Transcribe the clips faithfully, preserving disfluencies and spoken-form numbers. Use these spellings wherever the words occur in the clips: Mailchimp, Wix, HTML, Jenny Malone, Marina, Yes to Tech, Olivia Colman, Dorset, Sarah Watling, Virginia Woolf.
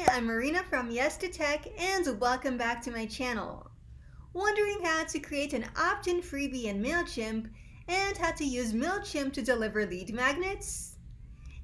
everyone, I'm Marina from Yes to Tech and welcome back to my channel. Wondering how to create an opt-in freebie in Mailchimp and how to use Mailchimp to deliver lead magnets?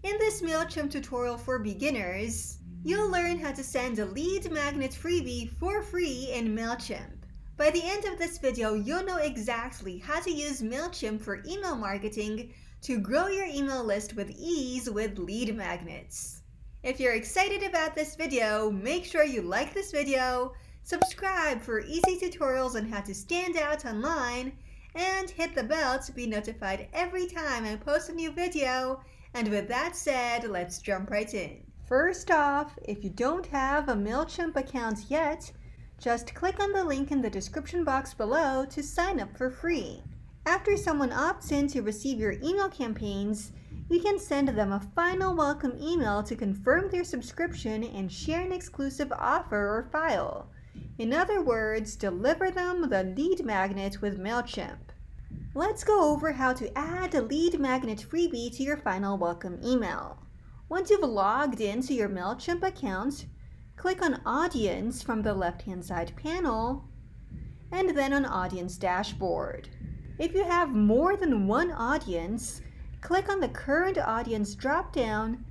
In this Mailchimp tutorial for beginners, you'll learn how to send a lead magnet freebie for free in Mailchimp. By the end of this video, you'll know exactly how to use Mailchimp for email marketing to grow your email list with ease with lead magnets. If you're excited about this video, make sure you like this video, subscribe for easy tutorials on how to stand out online, and hit the bell to be notified every time I post a new video. And with that said, let's jump right in. First off, if you don't have a Mailchimp account yet, just click on the link in the description box below to sign up for free. After someone opts in to receive your email campaigns, you can send them a final welcome email to confirm their subscription and share an exclusive offer or file. In other words, deliver them the lead magnet with Mailchimp. Let's go over how to add a lead magnet freebie to your final welcome email. Once you've logged into your Mailchimp account, click on Audience from the left-hand side panel, and then on Audience Dashboard. If you have more than one audience, click on the Current Audience drop-down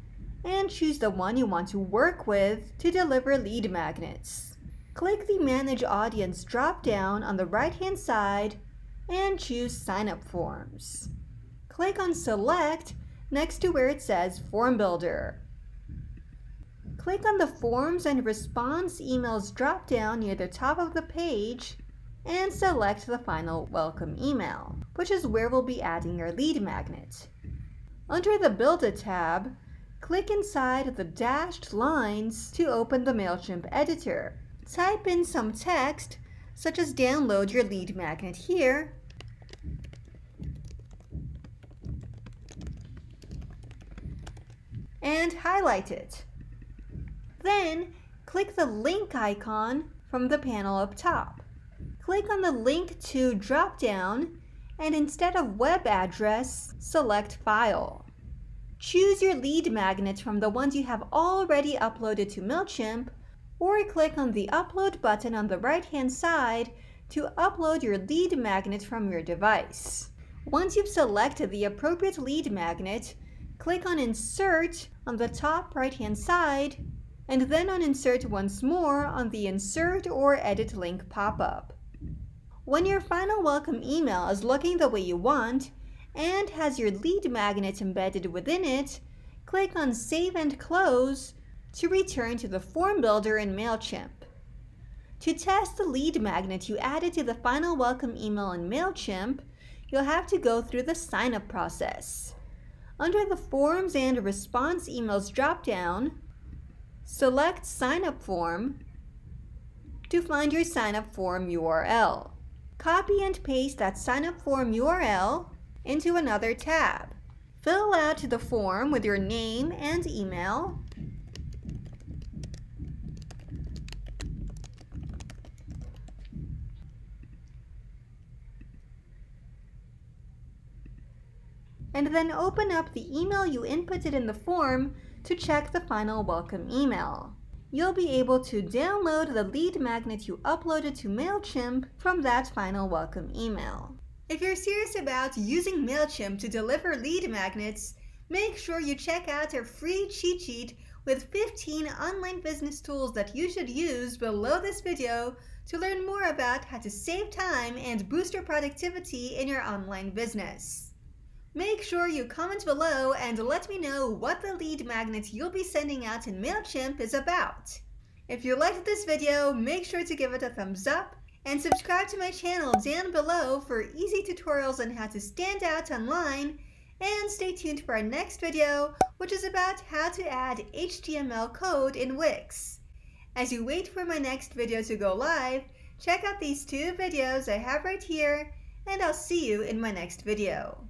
and choose the one you want to work with to deliver lead magnets. Click the Manage Audience drop-down on the right-hand side and choose Sign Up Forms. Click on Select next to where it says Form Builder. Click on the Forms and Response Emails drop-down near the top of the page and select the final welcome email, which is where we'll be adding your lead magnet. Under the Build a tab, click inside the dashed lines to open the Mailchimp editor. Type in some text, such as download your lead magnet here, and highlight it. Then, click the link icon from the panel up top. Click on the Link To drop-down, and instead of web address, select File. Choose your lead magnet from the ones you have already uploaded to Mailchimp, or click on the Upload button on the right-hand side to upload your lead magnet from your device. Once you've selected the appropriate lead magnet, click on Insert on the top right-hand side, and then on Insert once more on the Insert or Edit link pop-up. When your final welcome email is looking the way you want and has your lead magnet embedded within it, click on Save and Close to return to the Form Builder in Mailchimp. To test the lead magnet you added to the final welcome email in Mailchimp, you'll have to go through the sign-up process. Under the Forms and Response Emails drop-down, select Sign Up Form to find your sign up form U R L. Copy and paste that sign-up form U R L into another tab. Fill out the form with your name and email, and then open up the email you inputted in the form to check the final welcome email. You'll be able to download the lead magnet you uploaded to Mailchimp from that final welcome email. If you're serious about using Mailchimp to deliver lead magnets, make sure you check out our free cheat sheet with fifteen online business tools that you should use below this video to learn more about how to save time and boost your productivity in your online business. Make sure you comment below and let me know what the lead magnet you'll be sending out in Mailchimp is about. If you liked this video, make sure to give it a thumbs up and subscribe to my channel down below for easy tutorials on how to stand out online, and stay tuned for our next video, which is about how to add H T M L code in Wix. As you wait for my next video to go live, check out these two videos I have right here, and I'll see you in my next video.